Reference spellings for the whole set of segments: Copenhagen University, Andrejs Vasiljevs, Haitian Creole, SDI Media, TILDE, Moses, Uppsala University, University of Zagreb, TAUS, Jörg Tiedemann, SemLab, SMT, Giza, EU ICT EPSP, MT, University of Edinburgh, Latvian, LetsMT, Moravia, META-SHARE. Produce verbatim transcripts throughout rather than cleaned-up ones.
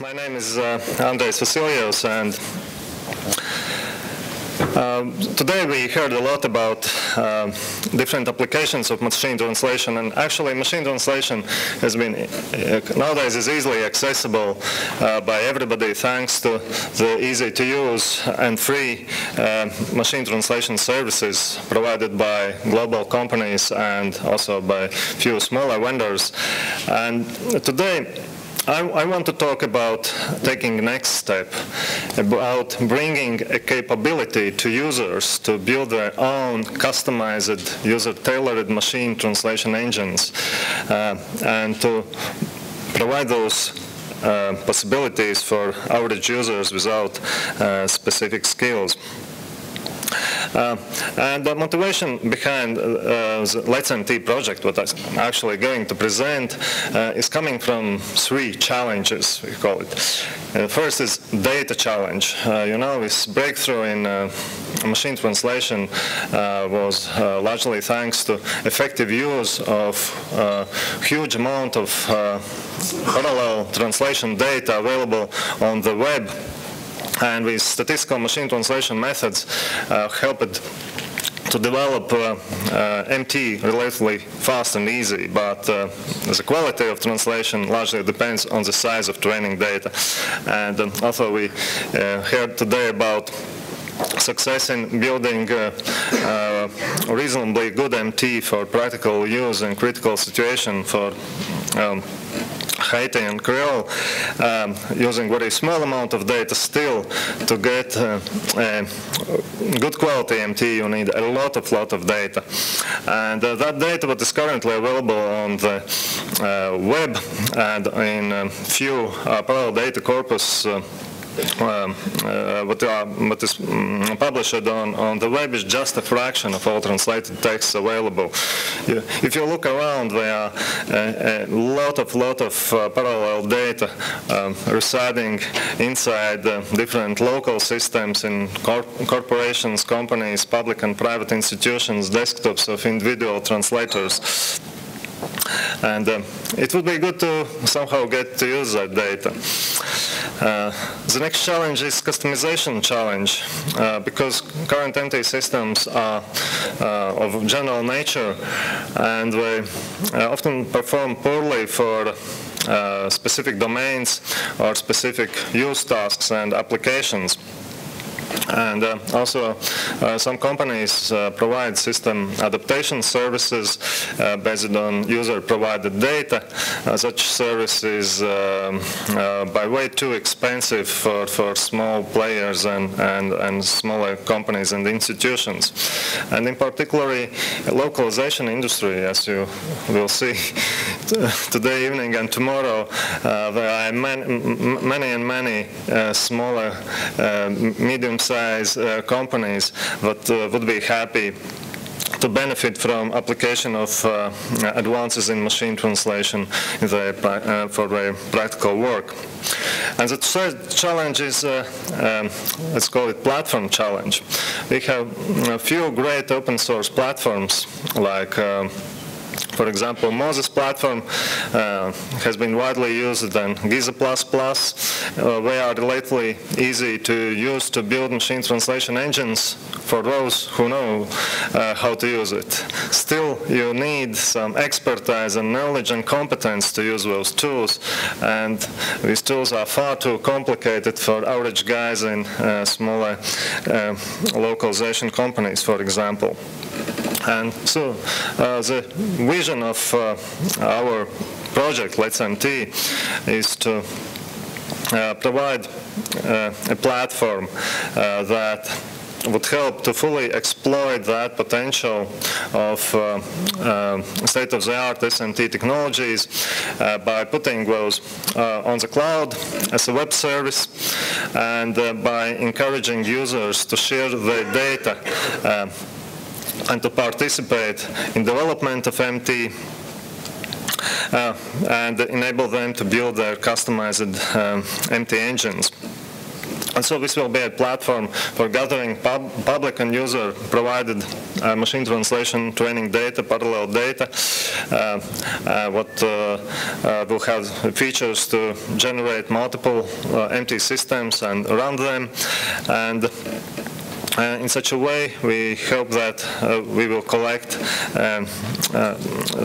My name is uh, Andrejs Vasiljevs, and uh, today we heard a lot about uh, different applications of machine translation. And actually, machine translation has been uh, nowadays is easily accessible uh, by everybody thanks to the easy-to-use and free uh, machine translation services provided by global companies and also by few smaller vendors. And today, I, I want to talk about taking the next step, about bringing a capability to users to build their own customized, user-tailored machine translation engines, uh, and to provide those uh, possibilities for average users without uh, specific skills. Uh, and the motivation behind uh, the Let's M T project, what I'm actually going to present, uh, is coming from three challenges, we call it. Uh, first is data challenge. Uh, you know, this breakthrough in uh, machine translation uh, was uh, largely thanks to effective use of uh, huge amount of uh, parallel translation data available on the web. And with statistical machine translation methods uh, helped to develop uh, uh, M T relatively fast and easy, but uh, the quality of translation largely depends on the size of training data. And um, also we uh, heard today about success in building uh, uh, reasonably good M T for practical use in critical situation for um, Haitian Creole, um, using very small amount of data still to get uh, a good quality M T, you need a lot of lot of data. And uh, that data what is currently available on the uh, web and in a few uh, parallel data corpus uh, Um, uh, what, uh, what is um, published on, on the web is just a fraction of all translated texts available. You, if you look around, there are a, a lot of lot of uh, parallel data um, residing inside uh, different local systems in cor corporations, companies, public and private institutions, desktops of individual translators. And uh, it would be good to somehow get to use that data. Uh, the next challenge is customization challenge, uh, because current M T systems are uh, of general nature, and they uh, often perform poorly for uh, specific domains or specific use tasks and applications. And uh, also, uh, some companies uh, provide system adaptation services uh, based on user-provided data. Uh, such services uh, uh, by way too expensive for, for small players and, and, and smaller companies and institutions. And in particular, localization industry, as you will see today evening and tomorrow, uh, there are man, many and many uh, smaller, uh, medium size uh, companies that uh, would be happy to benefit from application of uh, advances in machine translation in their, uh, for their practical work. And the third challenge is, uh, um, let's call it platform challenge. We have a few great open source platforms like uh, for example, Moses platform uh, has been widely used, and Giza plus plus, uh, they are relatively easy to use to build machine translation engines for those who know uh, how to use it. Still, you need some expertise and knowledge and competence to use those tools, and these tools are far too complicated for average guys in uh, smaller uh, localization companies, for example. And so uh, the vision of uh, our project, Let's M T, is to uh, provide uh, a platform uh, that would help to fully exploit that potential of uh, uh, state-of-the-art S M T technologies uh, by putting those uh, on the cloud as a web service, and uh, by encouraging users to share their data uh, and to participate in development of M T uh, and enable them to build their customized um, M T engines. And so this will be a platform for gathering pub public and user-provided uh, machine translation training data, parallel data, uh, uh, what uh, uh, will have features to generate multiple uh, M T systems and run them. And Uh, in such a way, we hope that uh, we will collect um, uh,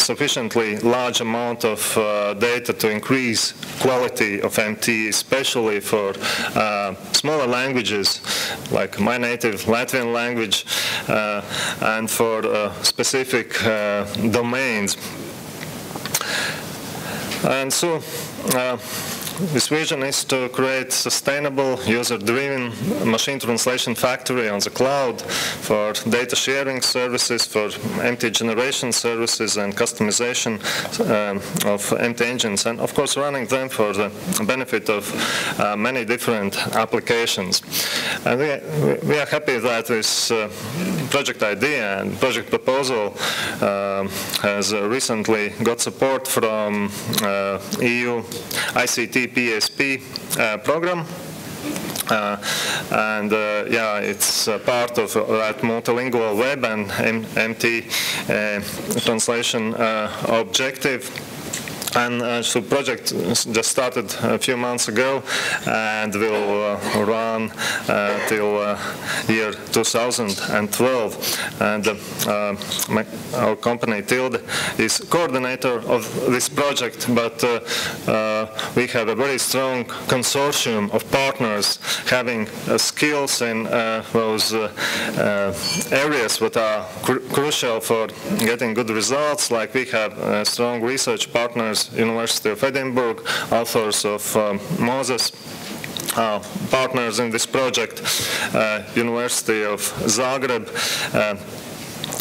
sufficiently large amount of uh, data to increase quality of M T, especially for uh, smaller languages, like my native Latvian language, uh, and for uh, specific uh, domains. And so, uh, this vision is to create sustainable, user-driven machine translation factory on the cloud for data sharing services, for M T generation services and customization um, of M T engines, and of course running them for the benefit of uh, many different applications. And we, we are happy that this uh, project idea and project proposal uh, has uh, recently got support from uh, E U I C T E P S P uh, program, uh, and uh, yeah, it's uh, part of that multilingual web and M MT uh, translation uh, objective. And uh, so project just started a few months ago and will uh, run uh, till uh, year two thousand twelve. And uh, uh, my, our company TILDE is coordinator of this project, but uh, uh, we have a very strong consortium of partners having uh, skills in uh, those uh, uh, areas that are cr crucial for getting good results. Like we have uh, strong research partners, University of Edinburgh, authors of um, Moses, uh, partners in this project, uh, University of Zagreb, uh,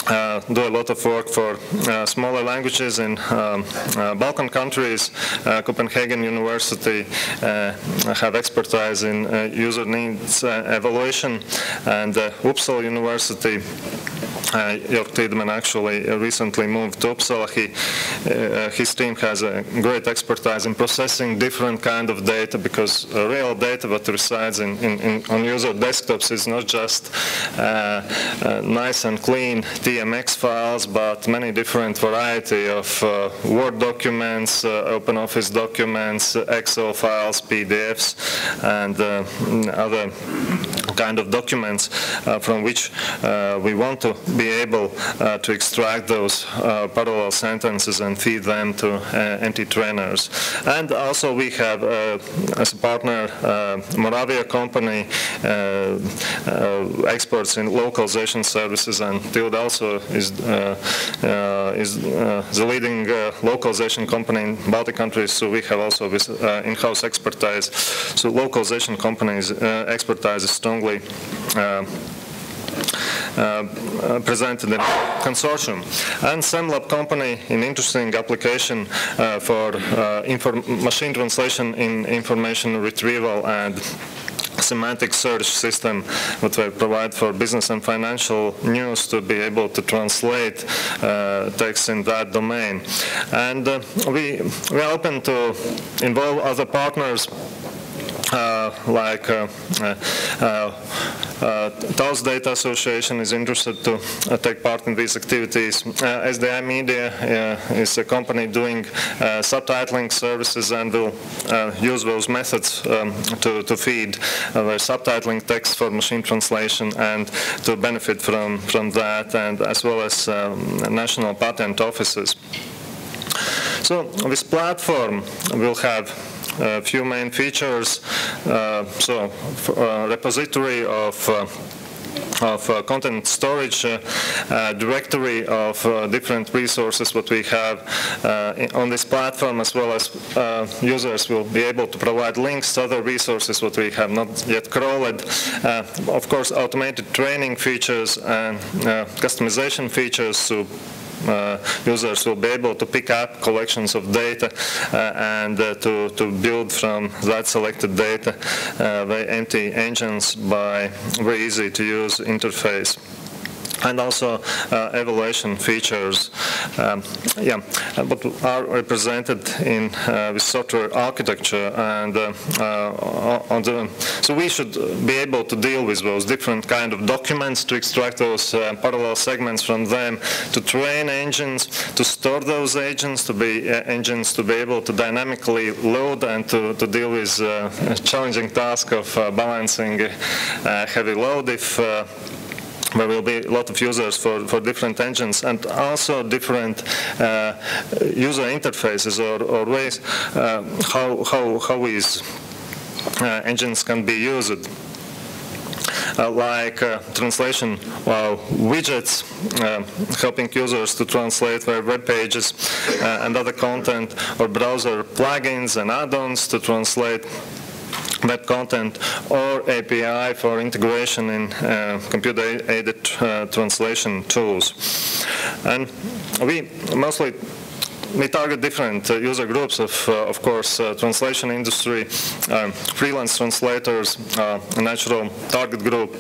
Uh, do a lot of work for uh, smaller languages in um, uh, Balkan countries. Uh, Copenhagen University uh, have expertise in uh, user needs uh, evaluation, and uh, Uppsala University, uh, Jörg Tiedemann actually recently moved to Uppsala. He, uh, his team has a great expertise in processing different kind of data, because real data that resides in, in, in, on user desktops is not just uh, uh, nice and clean T M X files, but many different variety of uh, Word documents, uh, Open Office documents, Excel files, P D Fs, and uh, other kind of documents uh, from which uh, we want to be able uh, to extract those uh, parallel sentences and feed them to uh, M T trainers. And also we have uh, as a partner uh, Moravia company, uh, uh, experts in localization services, and TILDE also is uh, uh, is uh, the leading uh, localization company in Baltic countries. So we have also this uh, in-house expertise. So localization companies uh, expertise is strongly uh, Uh, presented in consortium. And SemLab company, an interesting application uh, for uh, machine translation in information retrieval and semantic search system, that will provide for business and financial news to be able to translate uh, text in that domain. And uh, we, we are open to involve other partners, Uh, like uh, uh, uh, uh, TAUS Data Association is interested to uh, take part in these activities. Uh, S D I Media uh, is a company doing uh, subtitling services and will uh, use those methods um, to, to feed uh, their subtitling text for machine translation and to benefit from, from that, and as well as um, national patent offices. So this platform will have a uh, few main features, uh, so uh, repository of uh of uh, content storage, uh, uh, directory of uh, different resources that we have uh, in, on this platform, as well as uh, users will be able to provide links to other resources that we have not yet crawled. Uh, of course, automated training features and uh, customization features, so uh, users will be able to pick up collections of data uh, and uh, to, to build from that selected data uh, by M T engines by very easy to use interface. and also uh, evaluation features um, yeah, but are represented in uh, with software architecture, and uh, uh, on the, so we should be able to deal with those different kind of documents, to extract those uh, parallel segments from them, to train engines, to store those agents, to be uh, engines to be able to dynamically load and to, to deal with uh, a challenging task of uh, balancing uh, heavy load if uh, there will be a lot of users for, for different engines, and also different uh, user interfaces or, or ways uh, how, how, how these uh, engines can be used. Uh, like uh, translation uh, widgets, uh, helping users to translate their web pages uh, and other content, or browser plugins and add-ons to translate web content, or A P I for integration in uh, computer-aided uh, translation tools. And we mostly we target different uh, user groups of, uh, of course, uh, translation industry, um, freelance translators, uh, a natural target group,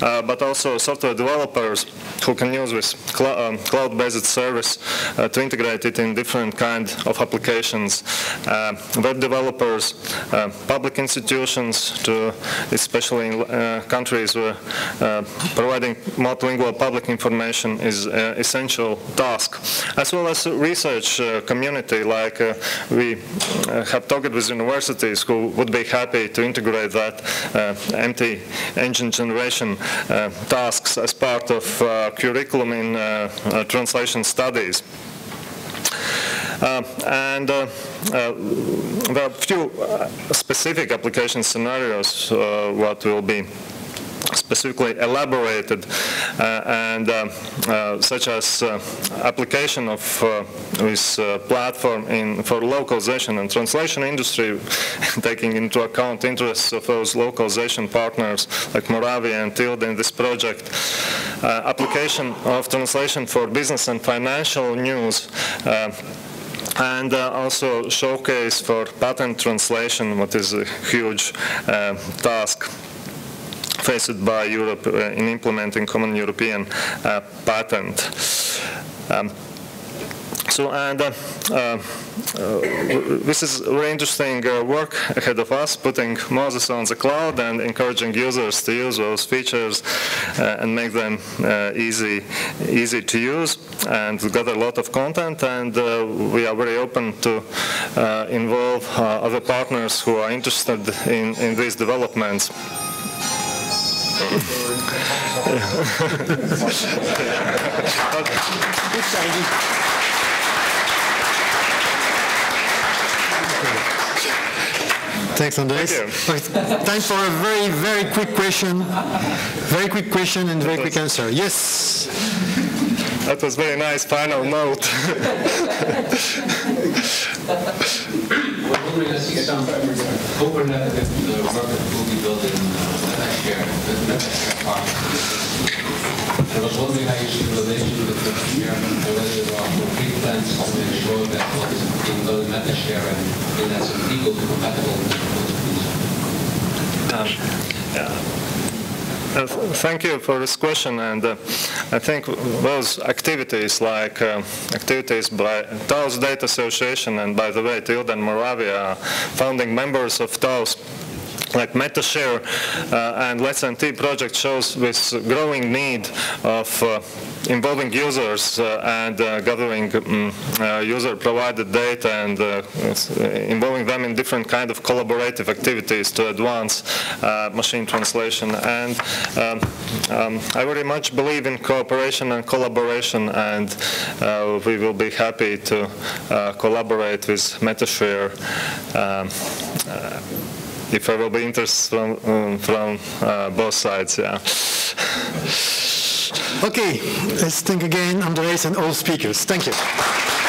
uh, but also software developers who can use this cl um, cloud-based service uh, to integrate it in different kind of applications. Uh, web developers, uh, public institutions, to especially in uh, countries where uh, providing multilingual public information is an uh, essential task, as well as research Uh, community, like uh, we uh, have talked with universities who would be happy to integrate that uh, M T engine generation uh, tasks as part of uh, curriculum in uh, uh, translation studies. Uh, and uh, uh, there are few specific application scenarios uh, what will be specifically elaborated, uh, and uh, uh, such as uh, application of uh, this uh, platform in for localization and translation industry, taking into account interests of those localization partners like Moravia and TILDE in this project. Uh, application of translation for business and financial news. Uh, And uh, also showcase for patent translation, what is a huge uh, task faced by Europe uh, in implementing common European uh, patent. Um, so, and uh, uh, this is very interesting uh, work ahead of us, putting Moses on the cloud and encouraging users to use those features uh, and make them uh, easy, easy to use, and got a lot of content. And uh, we are very open to uh, involve uh, other partners who are interested in, in these developments. Thanks, Andrejs. Thank Time for a very, very quick question. Very quick question and very quick answer. Yes. That was very nice final note. We're going to see some open-ended work that will be built in META-SHARE, with META-SHARE partners. I was wondering how you see the relation with META-SHARE and whether there are concrete plans to ensure that what is being built in META-SHARE and in that some legal compatible with those things. Uh, thank you for this question, and uh, I think those activities, like uh, activities by TAUS Data Association, and by the way, TILDE and Moravia are founding members of TAUS, like META-SHARE uh, and Let's M T project shows this growing need of uh, involving users uh, and uh, gathering um, uh, user-provided data and uh, involving them in different kind of collaborative activities to advance uh, machine translation. And um, um, I very much believe in cooperation and collaboration, and uh, we will be happy to uh, collaborate with META-SHARE. Um, uh, If there will be interest from, um, from uh, both sides, yeah. Okay, let's thank again Andrejs and all speakers. Thank you.